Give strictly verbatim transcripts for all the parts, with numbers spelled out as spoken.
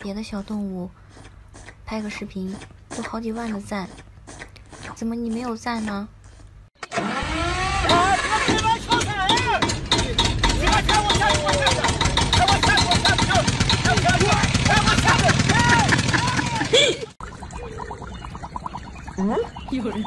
别的小动物拍个视频都好几万的赞，怎么你没有赞呢？嗯，有人。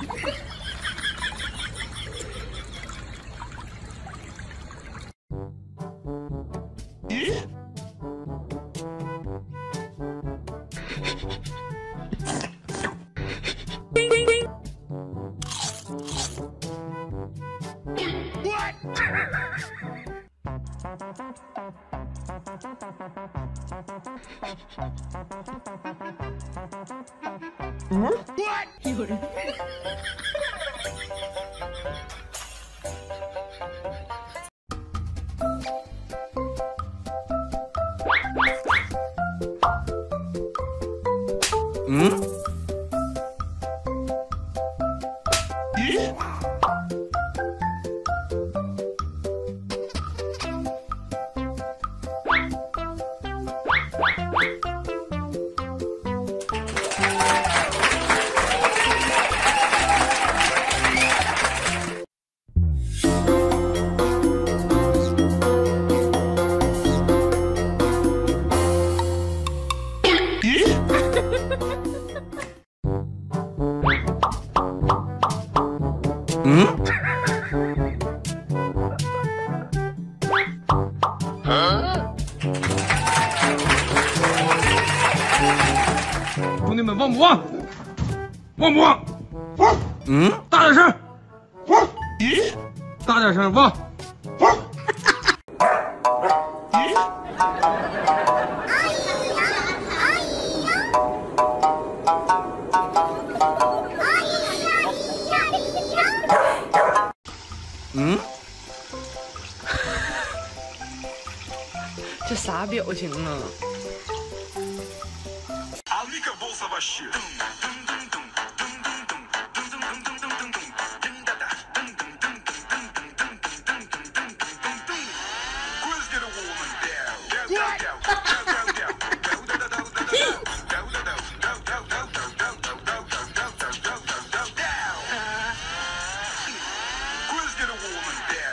Get a woman down.